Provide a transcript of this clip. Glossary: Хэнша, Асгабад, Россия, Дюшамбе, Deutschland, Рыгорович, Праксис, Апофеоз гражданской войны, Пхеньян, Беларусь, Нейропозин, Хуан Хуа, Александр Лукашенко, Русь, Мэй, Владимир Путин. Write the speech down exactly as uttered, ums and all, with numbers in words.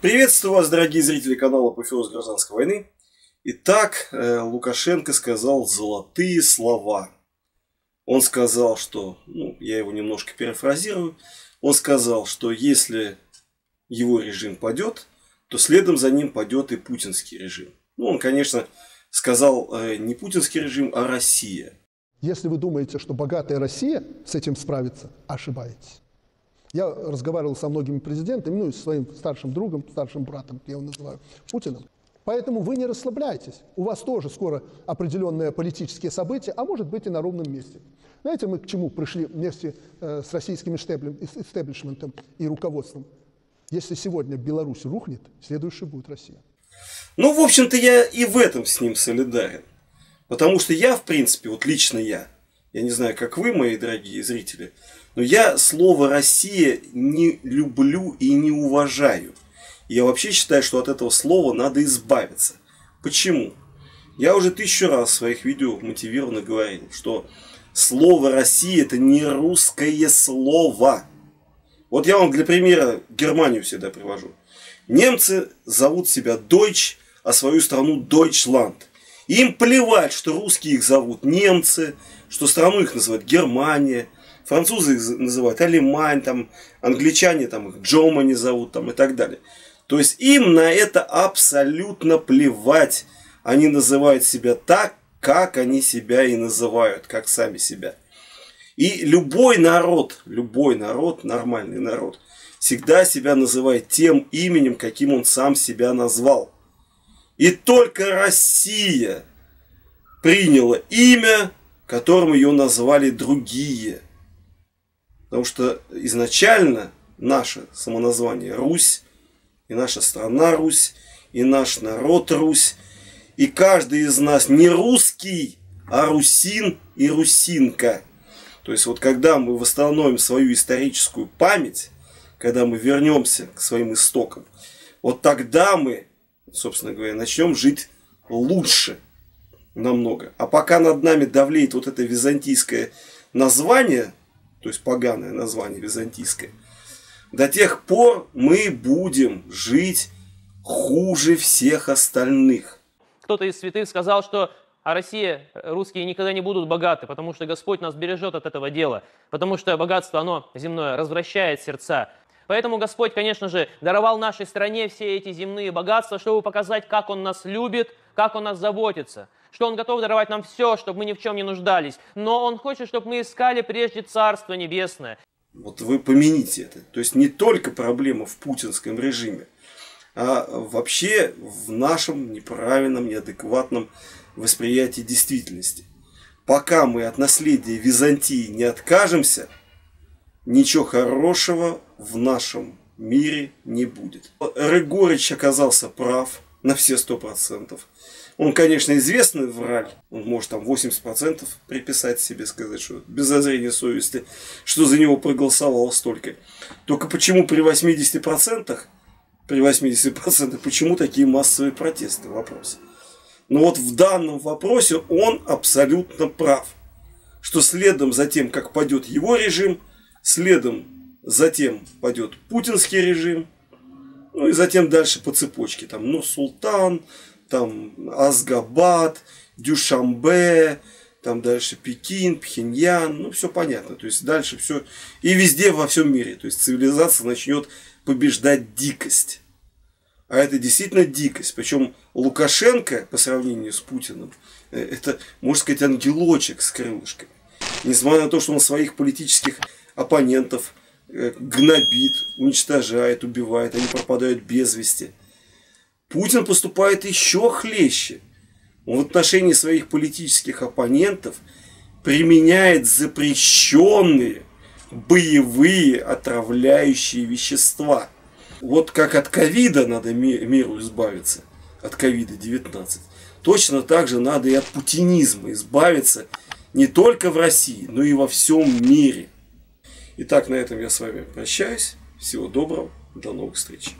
Приветствую вас, дорогие зрители канала Апофеоз гражданской войны. Итак, Лукашенко сказал золотые слова. Он сказал, что, ну, я его немножко перефразирую, он сказал, что если его режим падет, то следом за ним падет и путинский режим. Ну, он, конечно, сказал не путинский режим, а Россия. Если вы думаете, что богатая Россия с этим справится, ошибаетесь. Я разговаривал со многими президентами, ну и со своим старшим другом, старшим братом, я его называю, Путиным. Поэтому вы не расслабляйтесь. У вас тоже скоро определенные политические события, а может быть и на ровном месте. Знаете, мы к чему пришли вместе э, с российским истеблишментом и руководством? Если сегодня Беларусь рухнет, следующей будет Россия. Ну, в общем-то, я и в этом с ним солидарен. Потому что я, в принципе, вот лично я, я не знаю, как вы, мои дорогие зрители, но я слово «Россия» не люблю и не уважаю. Я вообще считаю, что от этого слова надо избавиться. Почему? Я уже тысячу раз в своих видео мотивированно говорил, что слово «Россия» – это не русское слово. Вот я вам для примера Германию всегда привожу. Немцы зовут себя Deutsch, а свою страну Deutschland. Им плевать, что русские их зовут немцы, что страну их называют Германия. Французы их называют Алимань, там, англичане там, их Джомани зовут там, и так далее. То есть им на это абсолютно плевать. Они называют себя так, как они себя и называют, как сами себя. И любой народ, любой народ, нормальный народ, всегда себя называет тем именем, каким он сам себя назвал. И только Россия приняла имя, которым ее назвали другие. Потому что изначально наше самоназвание Русь, и наша страна Русь, и наш народ Русь, и каждый из нас не русский, а русин и русинка. То есть вот когда мы восстановим свою историческую память, когда мы вернемся к своим истокам, вот тогда мы, собственно говоря, начнем жить лучше намного. А пока над нами давлеет вот это византийское название, то есть поганое название византийское, до тех пор мы будем жить хуже всех остальных. Кто-то из святых сказал, что а Россия, русские никогда не будут богаты, потому что Господь нас бережет от этого дела, потому что богатство, оно земное, развращает сердца. Поэтому Господь, конечно же, даровал нашей стране все эти земные богатства, чтобы показать, как Он нас любит, как Он нас заботится, что Он готов даровать нам все, чтобы мы ни в чем не нуждались. Но Он хочет, чтобы мы искали прежде Царство Небесное. Вот вы помяните это. То есть не только проблема в путинском режиме, а вообще в нашем неправильном, неадекватном восприятии действительности. Пока мы от наследия Византии не откажемся, ничего хорошего в нашем мире не будет. Рыгорович оказался прав на все сто процентов. Он, конечно, известный враль. Он может там восемьдесят процентов приписать себе, сказать, что без зазрения совести, что за него проголосовало столько. Только почему при восьмидесяти процентах, при восьмидесяти процентах, почему такие массовые протесты? Вопрос. Но вот в данном вопросе он абсолютно прав. Что следом за тем, как падет его режим, следом затем пойдет путинский режим, ну и затем дальше по цепочке. Там, ну, Султан, там, Асгабад, Дюшамбе, там дальше Пекин, Пхеньян, ну все понятно. То есть дальше все и везде во всем мире. То есть цивилизация начнет побеждать дикость. А это действительно дикость. Причем Лукашенко по сравнению с Путиным, это, можно сказать, ангелочек с крылышками. Несмотря на то, что он своих политических оппонентов гнобит, уничтожает, убивает, они пропадают без вести. Путин поступает еще хлеще. Он в отношении своих политических оппонентов применяет запрещенные боевые отравляющие вещества. Вот как от ковида надо миру избавиться, от ковида девятнадцать, точно так же надо и от путинизма избавиться не только в России, но и во всем мире. Итак, на этом я с вами прощаюсь. Всего доброго, до новых встреч.